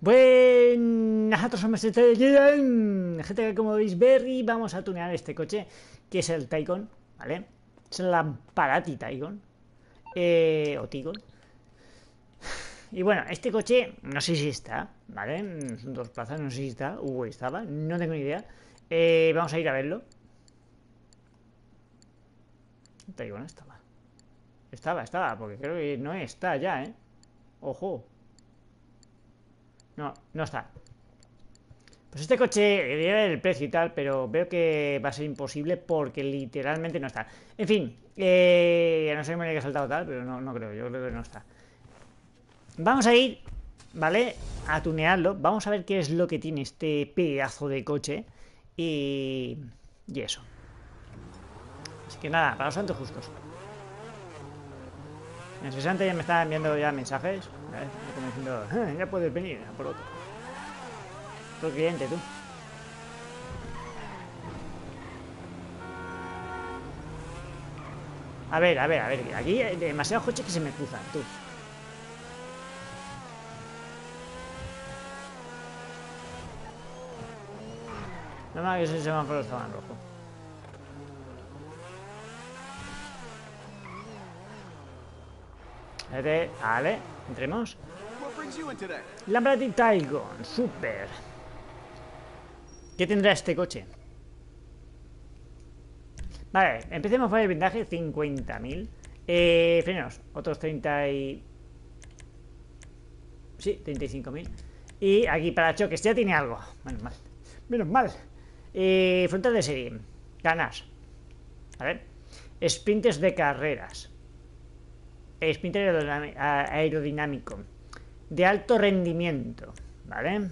Buenas a todos, somos este gente, como veis, Berry. Vamos a tunear este coche, que es el Tigon, ¿vale? Es el Lampadati Tigon o Tigon. Y bueno, este coche, no sé si está, ¿vale? Son dos plazas, no sé si está, estaba, no tengo ni idea. Vamos a ir a verlo. El Tigon estaba. Estaba, porque creo que no está ya, ¿eh? Ojo. No, no está. Pues este coche, debería ver el precio y tal, pero veo que va a ser imposible porque literalmente no está. En fin, no sé si me había saltado tal, pero no creo, yo creo que no está. Vamos a ir, ¿vale? A tunearlo. Vamos a ver qué es lo que tiene este pedazo de coche. Y eso. Así que nada, para los santos justos. En 60 ya me están enviando ya mensajes, ¿vale? Como diciendo, ya puedes venir por otro. Otro cliente, tú. A ver. Aquí hay demasiados coches que se me cruzan, tú. No más que ese semáforo estaba en rojo. Vale, entremos. Lampadati Tigon, super. ¿Qué tendrá este coche? Vale, empecemos por el blindaje, 50.000. Frenos, otros 30 y... Sí, 35.000. Y aquí para choques, ya tiene algo. Menos mal. Frontal de serie, ganas. ¿Vale? Sprints de carreras. Sprint aerodinámico de alto rendimiento, ¿vale?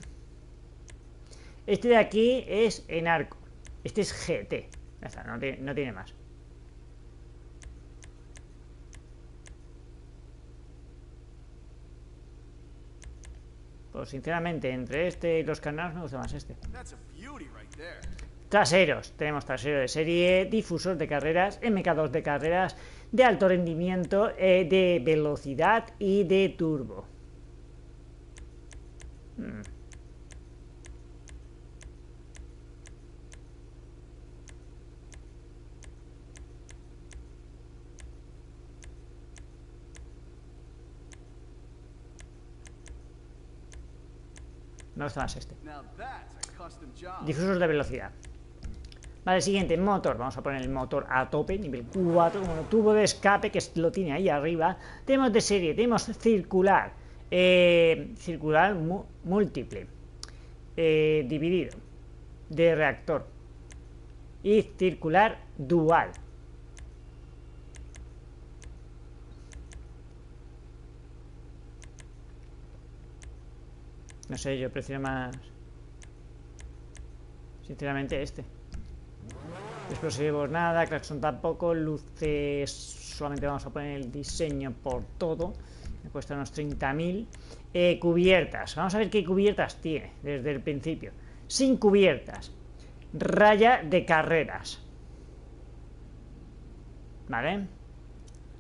Este de aquí es en arco. Este es GT. Ya está, no tiene más. Pues sinceramente, entre este y los canales me gusta más este. Traseros, tenemos trasero de serie, difusor de carreras, MK2 de carreras, de alto rendimiento, de velocidad y de turbo. Me gusta más este. Difusor de velocidad. Vale, siguiente, motor. Vamos a poner el motor a tope, nivel 4, como tubo de escape, que lo tiene ahí arriba. Tenemos de serie, tenemos circular, circular múltiple, dividido, de reactor, y circular dual. No sé, yo prefiero más, sinceramente, este. Explosivos nada, claxon tampoco, luces solamente vamos a poner el diseño por todo, me cuesta unos 30.000. Cubiertas, vamos a ver qué cubiertas tiene desde el principio. Sin cubiertas, raya de carreras, ¿vale?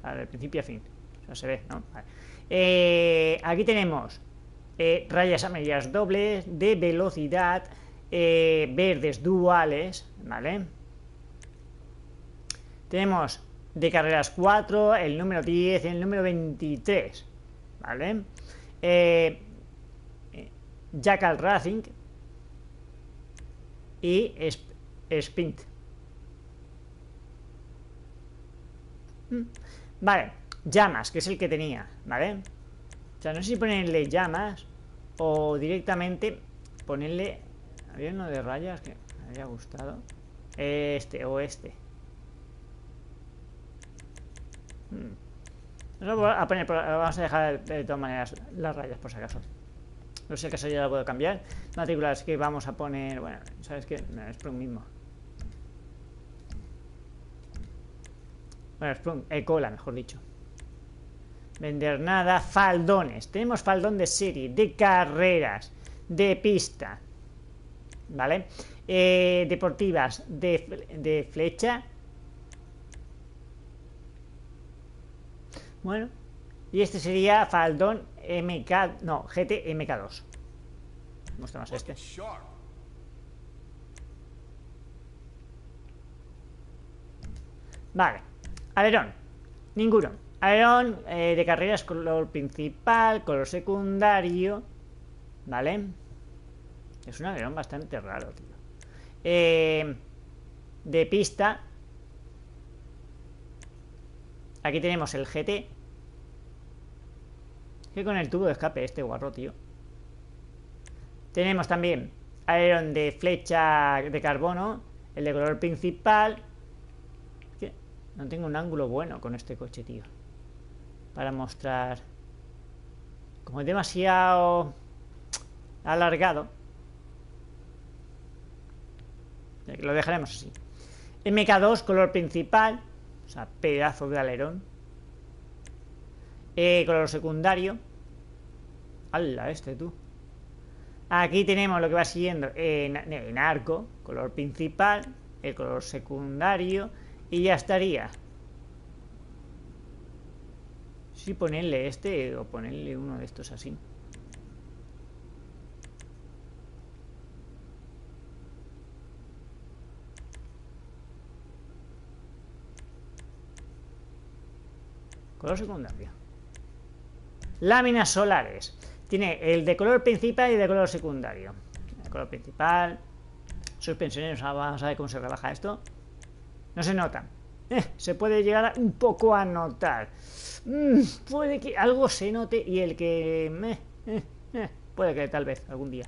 A ver, de principio a fin, o sea, se ve, ¿no? Vale. Aquí tenemos rayas amarillas dobles de velocidad, verdes duales, ¿vale? Tenemos de carreras 4, el número 10, el número 23, ¿vale? Jackal Racing y Sprint. Vale, llamas, que es el que tenía, ¿vale? O sea, no sé si ponerle llamas o directamente ponerle... Había uno de rayas que me había gustado. Este o este. Vamos a dejar de todas maneras las rayas por si acaso. No sé, el caso ya lo puedo cambiar. Matrículas que vamos a poner. Bueno, ¿sabes qué? No, Sprung mismo. Bueno, Sprung, cola, mejor dicho. Vender nada. Faldones. Tenemos faldón de serie, de carreras, de pista, ¿vale? Deportivas, de flecha. Bueno, y este sería faldón MK, no, GT MK2. Muéstranos este. Vale. Alerón. Ninguno. Alerón de carreras, color principal, color secundario. Vale. Es un alerón bastante raro, tío. De pista. Aquí tenemos el GT. Que con el tubo de escape este guarro, tío. Tenemos también alerón de flecha de carbono, el de color principal. ¿Qué? No tengo un ángulo bueno con este coche, tío, para mostrar. Como es demasiado alargado, lo dejaremos así. MK2, color principal. O sea, pedazo de alerón. Color secundario. ¡Hala, este tú! Aquí tenemos lo que va siguiendo en arco, color principal, el color secundario, y ya estaría. Si ponerle este o ponerle uno de estos así. Color secundario. Láminas solares. Tiene el de color principal y de color secundario. El color principal. Suspensiones. Vamos a ver cómo se rebaja esto. No se nota. Se puede llegar un poco a notar. Puede que algo se note y el que... puede que tal vez, algún día.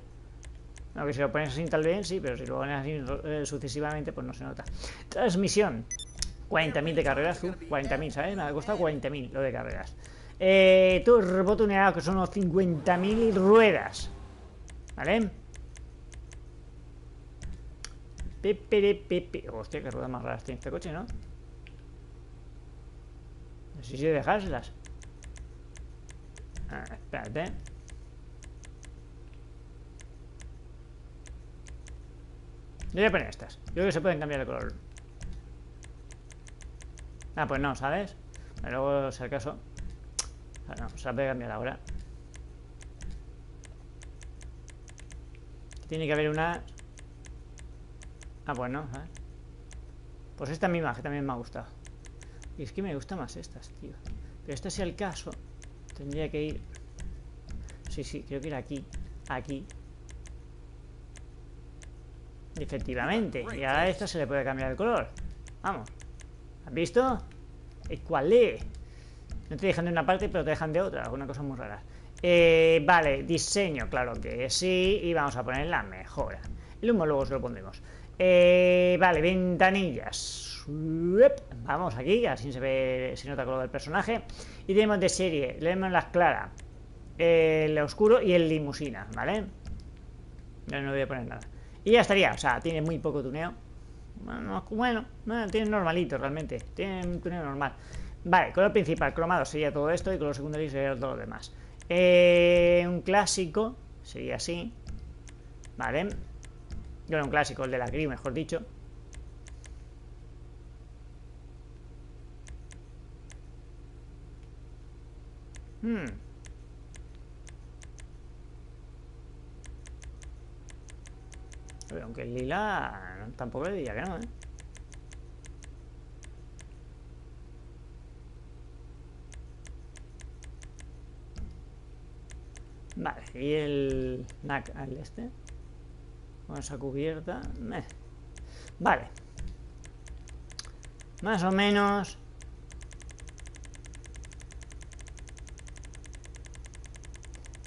No, que si lo pones así tal vez, sí, pero si lo pones así sucesivamente, pues no se nota. Transmisión. 40.000 de carreras. 40.000, ¿sabes? Me ha costado 40.000 lo de carreras. Turbo tuneado, que son unos 50.000 ruedas. ¿Vale? Pepe. Hostia, qué ruedas más raras tiene este coche, ¿no? No sé si dejárselas. Ah, espérate. Yo voy a poner estas. Yo creo que se pueden cambiar de color. Ah, pues no, ¿sabes? Luego, si acaso. No, se la puede cambiar ahora. Tiene que haber una... Ah, bueno, a ver. Pues esta misma, que también me ha gustado. Y es que me gustan más estas, tío. Pero esta, si al caso, tendría que ir... Sí, creo que ir aquí. Aquí. Y efectivamente. Y ahora a esta se le puede cambiar el color. Vamos. ¿Has visto? ¿Cuál es? No te dejan de una parte, pero te dejan de otra. Alguna cosa muy rara. Vale, diseño, claro que sí. Y vamos a poner la mejora. El humo luego se lo pondremos. Vale, ventanillas. Vamos aquí, así se ve, se nota el color del personaje. Y tenemos de serie, le vemos las claras, el oscuro y el limusina, ¿vale? No voy a poner nada. Y ya estaría, o sea, tiene muy poco tuneo. Bueno, tiene normalito realmente. Tiene un tuneo normal. Vale, color principal, cromado sería todo esto. Y color secundario sería todo lo demás. Un clásico sería así. Vale. Bueno, un clásico, el de la gris, mejor dicho. Pero aunque el lila tampoco le diría que no, ¿eh? Vale, y el NAC al este. Con esa cubierta. Vale. Más o menos.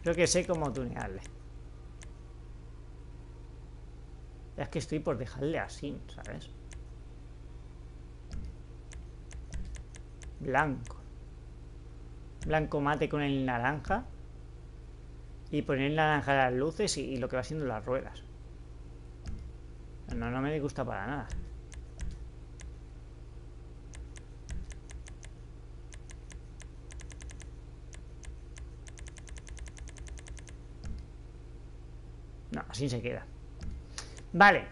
Creo que sé cómo tunearle. Es que estoy por dejarle así, ¿sabes? Blanco. Blanco mate con el naranja. Y poner naranja las luces y lo que va siendo las ruedas. No me disgusta para nada. No, así se queda. Vale.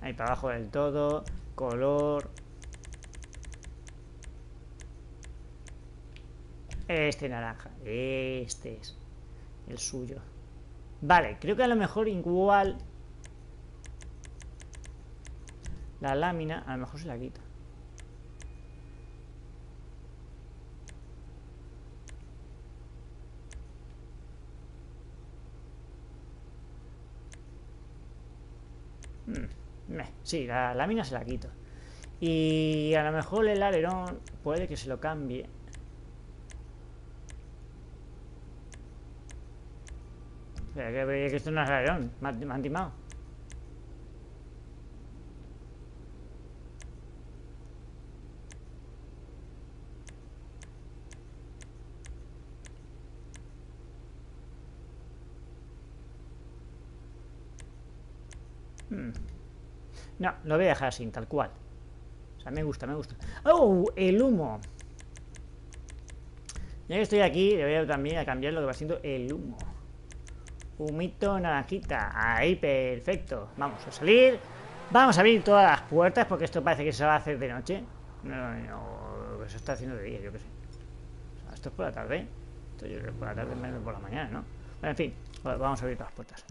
Ahí para abajo del todo. Color. Este naranja, este es el suyo. Vale, creo que a lo mejor igual la lámina, a lo mejor se la quito. Sí, la lámina se la quito. Y a lo mejor el alerón puede que se lo cambie. Espera, que esto no es alerón. Me han timado. No, lo voy a dejar así, tal cual. O sea, me gusta, me gusta. ¡Oh! El humo. Ya que estoy aquí, debería también a cambiar lo que va siendo el humo. Humito naranjita. Ahí, perfecto. Vamos a salir. Vamos a abrir todas las puertas porque esto parece que se va a hacer de noche. No, eso está haciendo de día, yo qué sé. O sea, esto es por la tarde. Esto yo creo que por la tarde menos por la mañana, ¿no? Bueno, en fin, vamos a abrir todas las puertas.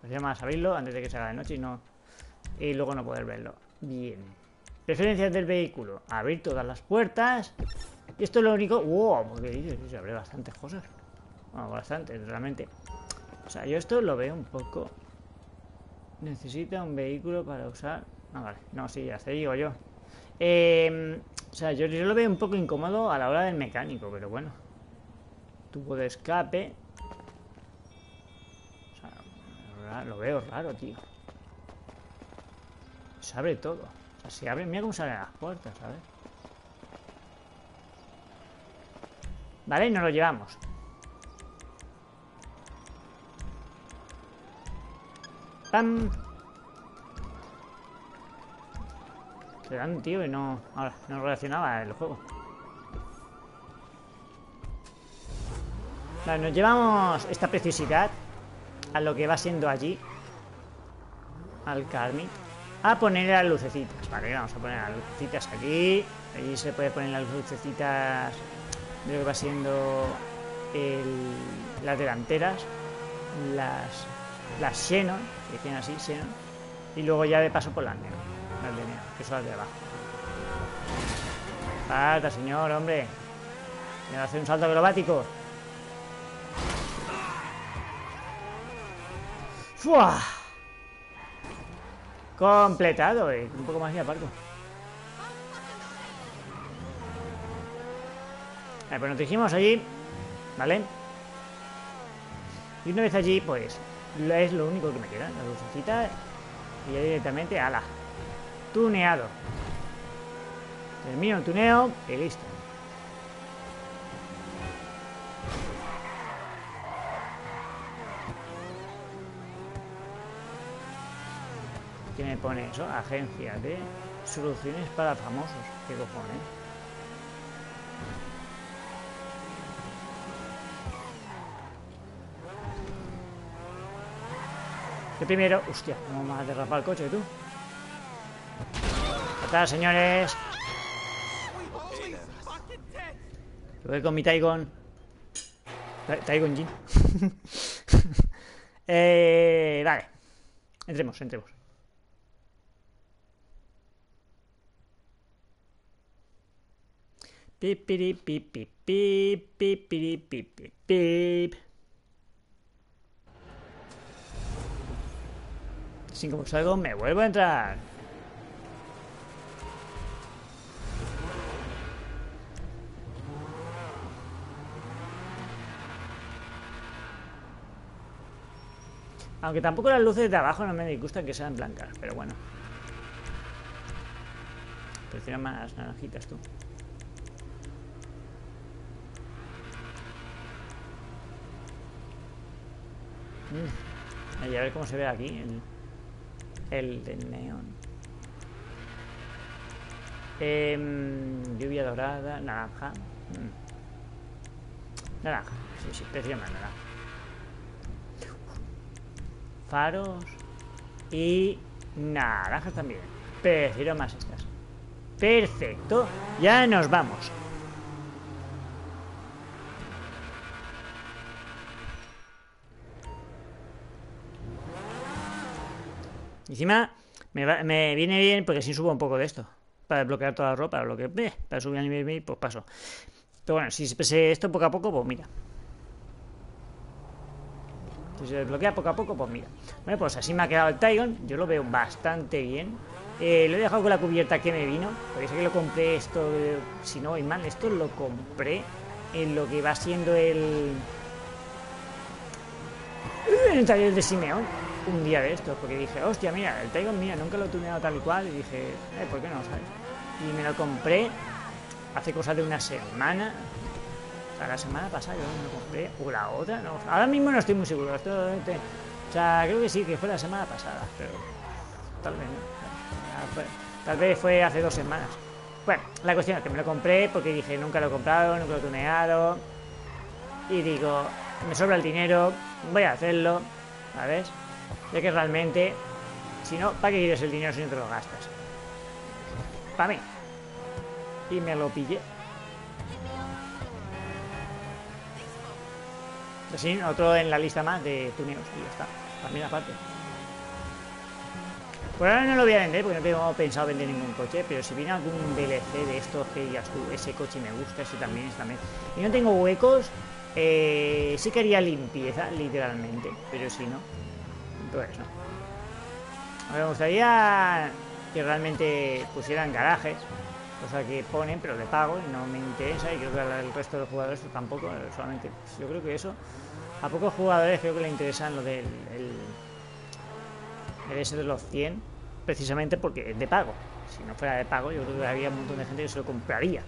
Prefiero más abrirlo antes de que se haga de noche y no... Y luego no poder verlo. Bien. Preferencias del vehículo. Abrir todas las puertas. Y esto es lo único... ¡Wow! Porque dices, abre bastantes cosas. Bueno, bastantes, realmente. O sea, yo esto lo veo un poco... Necesita un vehículo para usar... Ah, vale. No, sí, ya te digo yo. O sea, yo lo veo un poco incómodo a la hora del mecánico, pero bueno. Tubo de escape. O sea, lo veo raro, tío. Se abre todo. O sea, se abre. Mira cómo se abren las puertas, ¿sabes? Vale, y nos lo llevamos. ¡Pam! Se dan, tío, y no. Ahora, no relacionaba el juego. Vale, nos llevamos esta precisidad a lo que va siendo allí. Al Carmi. A poner las lucecitas, vale, vamos a poner las lucecitas aquí. Allí se puede poner las lucecitas de lo que va siendo las delanteras, las Xenon, que dicen así, Xenon. Y luego ya de paso por las neón, que son las de abajo. Falta, señor, hombre. Me va a hacer un salto acrobático. ¡Fua! Completado, un poco más y aparco. Vale, pues nos dijimos allí, ¿vale? Y una vez allí, pues, es lo único que me queda, las lucecitas. Y ya directamente, ala. Tuneado. Termino el tuneo y listo. ¿Qué me pone eso? Agencia de soluciones para famosos. ¿Qué cojones? Que primero... Hostia, ¿cómo me has derrapado el coche tú? ¡Atrás, señores! Voy con mi Tigon. Tigon Jin. Vale. Entremos, entremos. Pip, pip, pip, pip, pip, pip, pip, pip, pip. 5 por algo, me vuelvo a entrar. Aunque tampoco las luces de abajo no me disgustan que sean blancas, pero bueno. Prefiero más naranjitas tú. Y a ver cómo se ve aquí el de neón. Lluvia dorada, naranja. Naranja, sí, prefiero más naranja. Faros y naranjas también. Prefiero más estas. Perfecto, ya nos vamos. Encima me viene bien porque si subo un poco de esto. Para bloquear toda la ropa, para bloquear, para subir a nivel, pues paso. Pero bueno, si se esto poco a poco, pues mira. Si se desbloquea poco a poco, pues mira. Bueno, pues así me ha quedado el Tigon. Yo lo veo bastante bien. Lo he dejado con la cubierta que me vino. Porque sé que lo compré esto, si no voy mal, esto lo compré en lo que va siendo el taller de Simeón. Un día de estos, porque dije, hostia, mira, el Tigon, mira, nunca lo he tuneado tal y cual. Y dije, ¿por qué no? ¿Sabes? Y me lo compré hace cosa de una semana. O sea, la semana pasada yo me lo compré. O la otra, no. Ahora mismo no estoy muy seguro. Esto, o sea, creo que sí, que fue la semana pasada. Pero tal vez no. Tal vez fue hace 2 semanas. Bueno, la cuestión es que me lo compré porque dije, nunca lo he comprado, nunca lo he tuneado. Y digo, me sobra el dinero, voy a hacerlo. ¿Sabes? Ya que realmente, si no, ¿para qué quieres el dinero si no te lo gastas? Para mí. Y me lo pillé. Así, otro en la lista más de tuneos. Y ya está. También aparte. Por ahora no lo voy a vender porque no tengo pensado vender ningún coche. Pero si viene algún DLC de estos que digas tú, ese coche me gusta, ese también, ese también. Y no tengo huecos. Sí quería limpieza, literalmente. Pero si no. Pues no. A ver, me gustaría que realmente pusieran garajes, cosa que ponen, pero de pago, y no me interesa, y creo que al resto de los jugadores tampoco, solamente, yo creo que eso, a pocos jugadores creo que le interesan lo del el ese de los 100, precisamente porque es de pago. Si no fuera de pago, yo creo que habría un montón de gente que se lo compraría.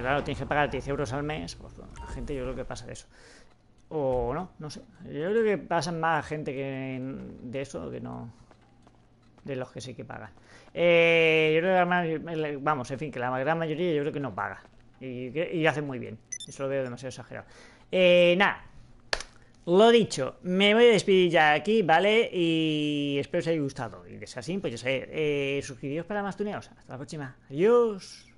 Claro, tienes que pagar 10 euros al mes, pues bueno, la gente yo creo que pasa de eso. O no, no sé. Yo creo que pasan más gente que de eso que no. De los que sí que pagan. Yo creo que la mayoría, vamos, en fin, que la gran mayoría yo creo que no paga. Y hace muy bien. Eso lo veo demasiado exagerado. Nada. Lo dicho, me voy a despedir ya aquí, ¿vale? Y espero os haya gustado. Y de ser así, pues ya sabéis, suscribiros para más tuneos. Hasta la próxima. Adiós.